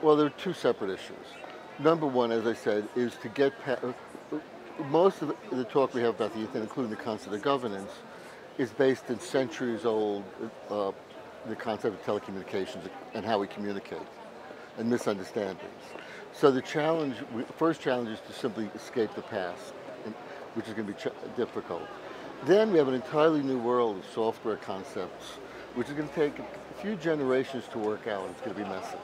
Well, there are two separate issues. Number one, as I said, is to get past, most of the talk we have about the Ethan, including the concept of governance, is based in centuries-old, the concept of telecommunications and how we communicate and misunderstandings. So the challenge, first challenge is to simply escape the past, which is going to be difficult. Then we have an entirely new world of software concepts, which is going to take a few generations to work out. It's going to be messy.